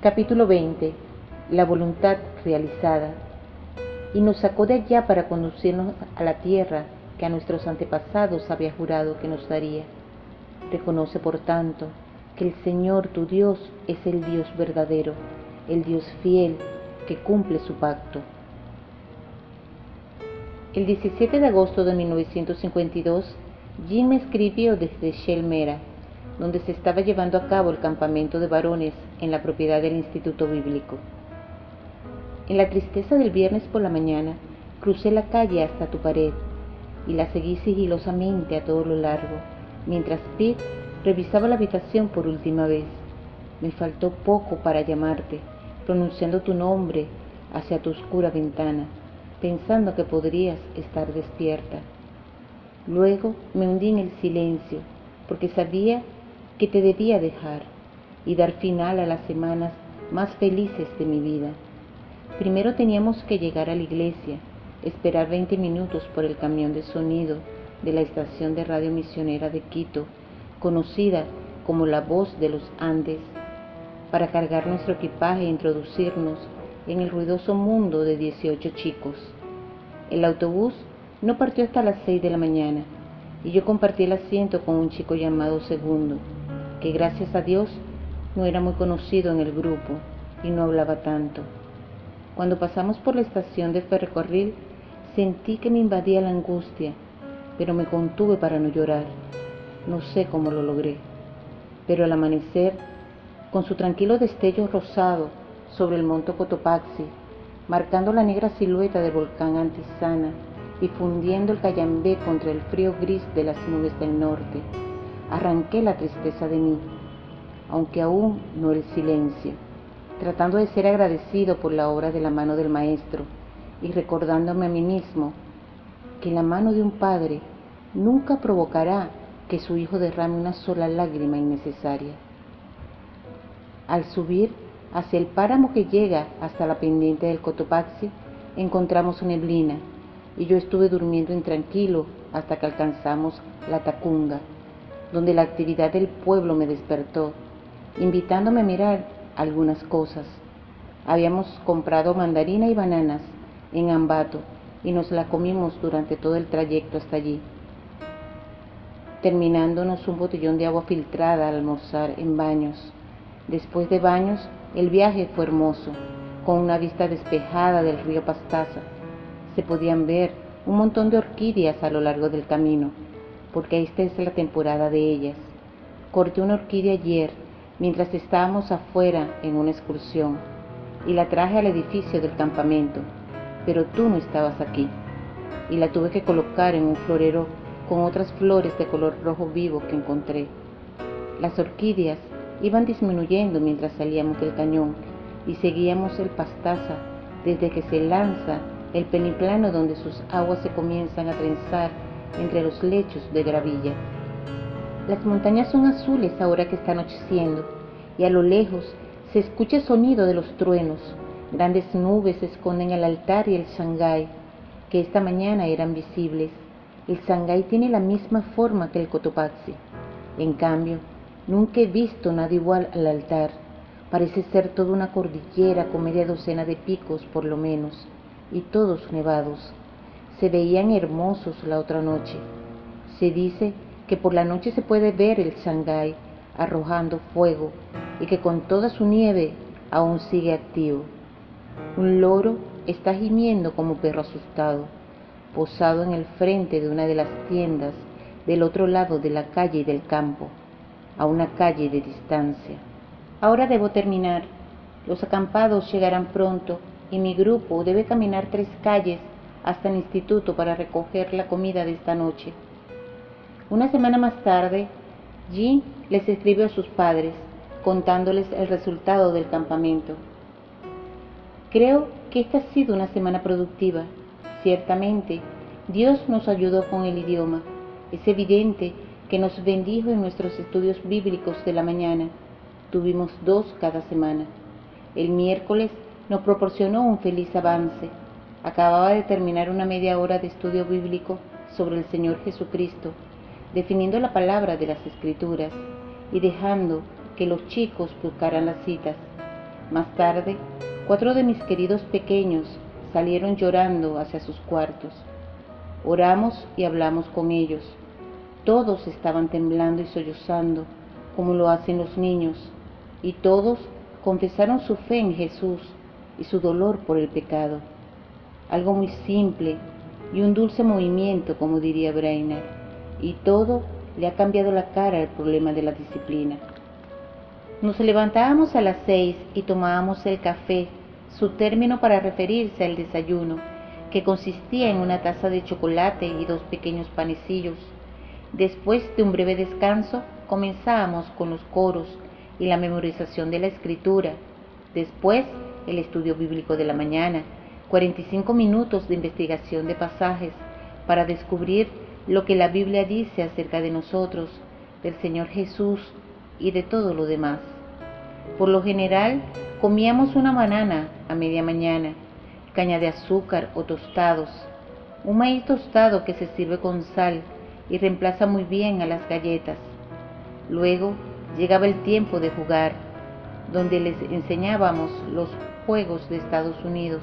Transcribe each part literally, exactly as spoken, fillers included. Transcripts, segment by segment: Capítulo veinte. La voluntad realizada. Y nos sacó de allá para conducirnos a la tierra que a nuestros antepasados había jurado que nos daría. Reconoce, por tanto, que el Señor tu Dios es el Dios verdadero, el Dios fiel que cumple su pacto. El diecisiete de agosto de mil novecientos cincuenta y dos, Jim me escribió desde Shell Mera, donde se estaba llevando a cabo el campamento de varones en la propiedad del Instituto Bíblico. En la tristeza del viernes por la mañana, crucé la calle hasta tu pared y la seguí sigilosamente a todo lo largo, mientras Pete revisaba la habitación por última vez. Me faltó poco para llamarte, pronunciando tu nombre hacia tu oscura ventana, pensando que podrías estar despierta. Luego me hundí en el silencio, porque sabía que te debía dejar y dar final a las semanas más felices de mi vida. Primero teníamos que llegar a la iglesia, esperar veinte minutos por el camión de sonido de la estación de radio misionera de Quito, conocida como la Voz de los Andes, para cargar nuestro equipaje e introducirnos en el ruidoso mundo de dieciocho chicos. El autobús no partió hasta las seis de la mañana y yo compartí el asiento con un chico llamado Segundo, que gracias a Dios no era muy conocido en el grupo y no hablaba tanto. Cuando pasamos por la estación de ferrocarril, sentí que me invadía la angustia, pero me contuve para no llorar. No sé cómo lo logré, pero al amanecer, con su tranquilo destello rosado sobre el monte Cotopaxi, marcando la negra silueta del volcán Antisana y fundiendo el Cayambé contra el frío gris de las nubes del norte, arranqué la tristeza de mí, aunque aún no el silencio, tratando de ser agradecido por la obra de la mano del Maestro y recordándome a mí mismo que la mano de un padre nunca provocará que su hijo derrame una sola lágrima innecesaria. Al subir hacia el páramo que llega hasta la pendiente del Cotopaxi, encontramos neblina y yo estuve durmiendo intranquilo hasta que alcanzamos Latacunga, donde la actividad del pueblo me despertó, invitándome a mirar algunas cosas. Habíamos comprado mandarina y bananas en Ambato y nos la comimos durante todo el trayecto hasta allí, terminándonos un botellón de agua filtrada al almorzar en Baños. Después de Baños, el viaje fue hermoso, con una vista despejada del río Pastaza. Se podían ver un montón de orquídeas a lo largo del camino, porque esta es la temporada de ellas. Corté una orquídea ayer, mientras estábamos afuera en una excursión, y la traje al edificio del campamento, pero tú no estabas aquí, y la tuve que colocar en un florero con otras flores de color rojo vivo que encontré. Las orquídeas iban disminuyendo mientras salíamos del cañón y seguíamos el Pastaza desde que se lanza el peniplano, donde sus aguas se comienzan a trenzar entre los lechos de gravilla. Las montañas son azules ahora que está anocheciendo y a lo lejos se escucha el sonido de los truenos. Grandes nubes esconden el altar y el Sangay, que esta mañana eran visibles. El Sangay tiene la misma forma que el Cotopaxi. En cambio, nunca he visto nada igual al altar. Parece ser toda una cordillera con media docena de picos por lo menos, y todos nevados. Se veían hermosos la otra noche. Se dice que por la noche se puede ver el Sangay arrojando fuego y que con toda su nieve aún sigue activo. Un loro está gimiendo como perro asustado, posado en el frente de una de las tiendas del otro lado de la calle y del campo, a una calle de distancia. Ahora debo terminar. Los acampados llegarán pronto y mi grupo debe caminar tres calles hasta el instituto para recoger la comida de esta noche. Una semana más tarde, Jean les escribió a sus padres, contándoles el resultado del campamento. Creo que esta ha sido una semana productiva. Ciertamente, Dios nos ayudó con el idioma. Es evidente que nos bendijo en nuestros estudios bíblicos de la mañana. Tuvimos dos cada semana. El miércoles nos proporcionó un feliz avance. Acababa de terminar una media hora de estudio bíblico sobre el Señor Jesucristo, definiendo la palabra de las Escrituras y dejando que los chicos buscaran las citas. Más tarde, cuatro de mis queridos pequeños salieron llorando hacia sus cuartos. Oramos y hablamos con ellos. Todos estaban temblando y sollozando, como lo hacen los niños, y todos confesaron su fe en Jesús y su dolor por el pecado. Algo muy simple y un dulce movimiento, como diría Brainerd, y todo le ha cambiado la cara al problema de la disciplina. Nos levantábamos a las seis y tomábamos el café, su término para referirse al desayuno, que consistía en una taza de chocolate y dos pequeños panecillos. Después de un breve descanso, comenzábamos con los coros y la memorización de la escritura. Después, el estudio bíblico de la mañana, cuarenta y cinco minutos de investigación de pasajes para descubrir lo que la Biblia dice acerca de nosotros, del Señor Jesús y de todo lo demás. Por lo general, comíamos una banana a media mañana, caña de azúcar o tostados, un maíz tostado que se sirve con sal y reemplaza muy bien a las galletas. Luego llegaba el tiempo de jugar, donde les enseñábamos los juegos de Estados Unidos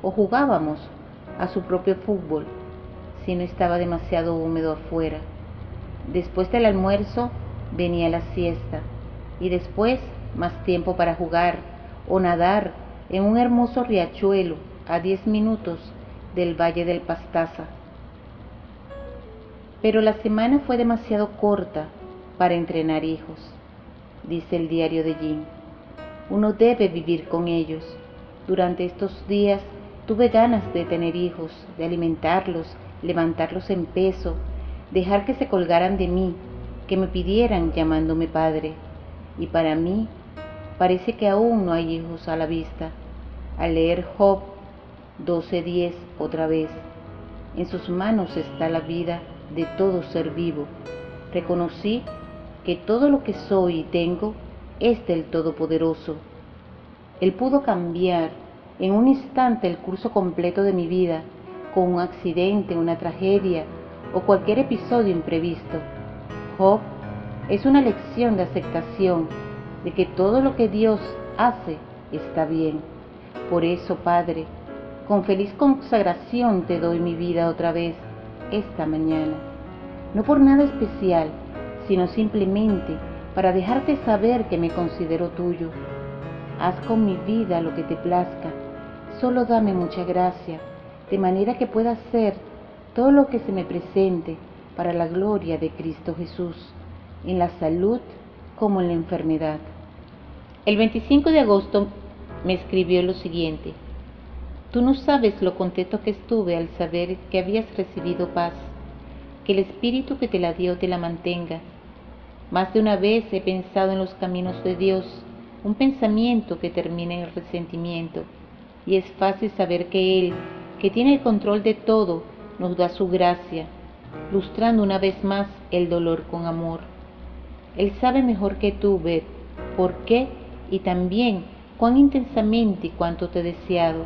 o jugábamos a su propio fútbol si no estaba demasiado húmedo afuera. Después del almuerzo venía la siesta y después más tiempo para jugar o nadar en un hermoso riachuelo a diez minutos del valle del Pastaza. Pero la semana fue demasiado corta para entrenar hijos, dice el diario de Jim. Uno debe vivir con ellos. Durante estos días tuve ganas de tener hijos, de alimentarlos, levantarlos en peso, dejar que se colgaran de mí, que me pidieran llamándome padre. Y para mí, parece que aún no hay hijos a la vista. Al leer Job doce diez otra vez, en sus manos está la vida de todo ser vivo. Reconocí que todo lo que soy y tengo es del Todopoderoso. Él pudo cambiar en un instante el curso completo de mi vida, con un accidente, una tragedia o cualquier episodio imprevisto. Job es una lección de aceptación de que todo lo que Dios hace está bien. Por eso, Padre, con feliz consagración te doy mi vida otra vez esta mañana, no por nada especial, sino simplemente para dejarte saber que me considero tuyo. Haz con mi vida lo que te plazca, solo dame mucha gracia, de manera que pueda hacer todo lo que se me presente para la gloria de Cristo Jesús, en la salud como en la enfermedad. El veinticinco de agosto me escribió lo siguiente: tú no sabes lo contento que estuve al saber que habías recibido paz. Que el Espíritu que te la dio te la mantenga. Más de una vez he pensado en los caminos de Dios, un pensamiento que termina en resentimiento, y es fácil saber que Él, que tiene el control de todo, nos da su gracia, lustrando una vez más el dolor con amor. Él sabe mejor que tú, Beth, por qué y también cuán intensamente y cuánto te he deseado.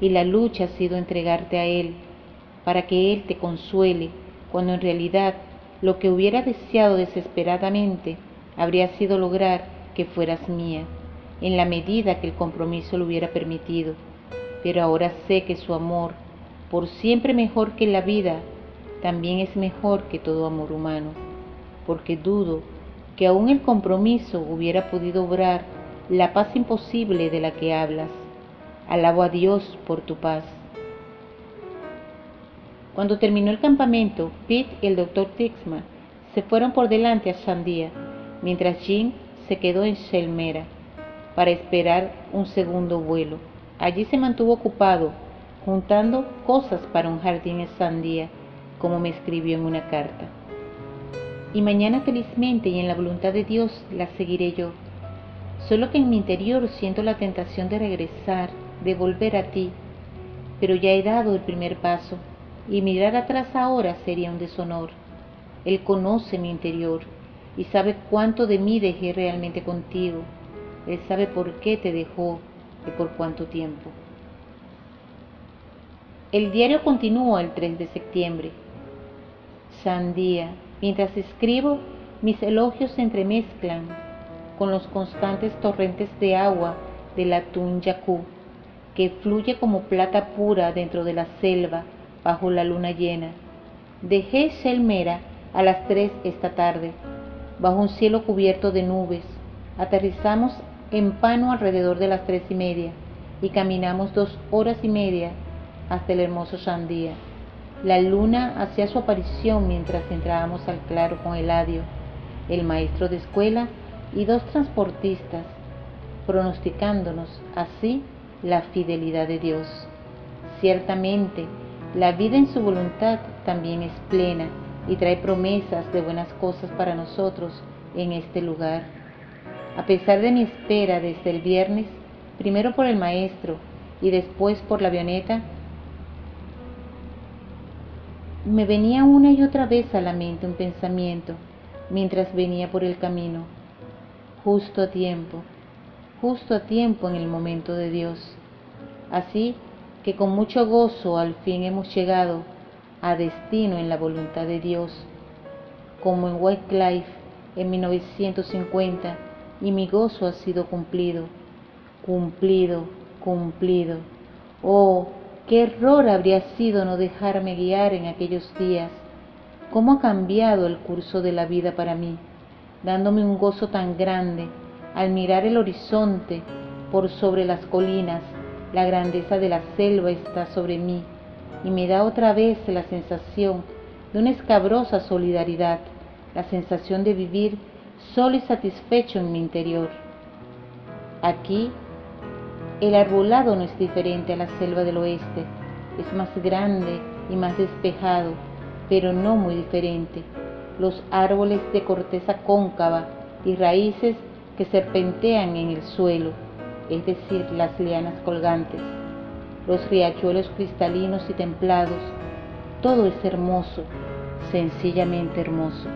Y la lucha ha sido entregarte a Él, para que Él te consuele, cuando en realidad lo que hubiera deseado desesperadamente habría sido lograr que fueras mía, en la medida que el compromiso lo hubiera permitido. Pero ahora sé que su amor, por siempre mejor que la vida, también es mejor que todo amor humano, porque dudo que aún el compromiso hubiera podido obrar la paz imposible de la que hablas. Alabo a Dios por tu paz. Cuando terminó el campamento, Pete y el doctor Tixman se fueron por delante a Shandia, mientras Jim se quedó en Shell Mera para esperar un segundo vuelo. Allí se mantuvo ocupado, juntando cosas para un jardín en Shandia, como me escribió en una carta. Y mañana, felizmente y en la voluntad de Dios, la seguiré yo. Solo que en mi interior siento la tentación de regresar, de volver a ti, pero ya he dado el primer paso, y mirar atrás ahora sería un deshonor. Él conoce mi interior, y sabe cuánto de mí dejé realmente contigo. Él sabe por qué te dejó, y por cuánto tiempo. El diario continúa el tres de septiembre. Shandia, mientras escribo, mis elogios se entremezclan con los constantes torrentes de agua de la Tunyacú, que fluye como plata pura dentro de la selva bajo la luna llena. Dejé Shell Mera a las tres esta tarde, bajo un cielo cubierto de nubes. Aterrizamos en Pano alrededor de las tres y media y caminamos dos horas y media hasta el hermoso Shandia. La luna hacía su aparición mientras entrábamos al claro con Eladio, el maestro de escuela, y dos transportistas, pronosticándonos así la fidelidad de Dios. Ciertamente, la vida en su voluntad también es plena y trae promesas de buenas cosas para nosotros en este lugar. A pesar de mi espera desde el viernes, primero por el maestro y después por la avioneta, me venía una y otra vez a la mente un pensamiento mientras venía por el camino. Justo a tiempo, justo a tiempo en el momento de Dios. Así que con mucho gozo al fin hemos llegado a destino en la voluntad de Dios, como en Wycliffe en mil novecientos cincuenta, y mi gozo ha sido cumplido, cumplido, cumplido. Oh, qué error habría sido no dejarme guiar en aquellos días. Cómo ha cambiado el curso de la vida para mí, dándome un gozo tan grande al mirar el horizonte por sobre las colinas. La grandeza de la selva está sobre mí y me da otra vez la sensación de una escabrosa solidaridad, la sensación de vivir solo y satisfecho en mi interior. Aquí, el arbolado no es diferente a la selva del oeste, es más grande y más despejado, pero no muy diferente. Los árboles de corteza cóncava y raíces que serpentean en el suelo, es decir, las lianas colgantes, los riachuelos cristalinos y templados, todo es hermoso, sencillamente hermoso.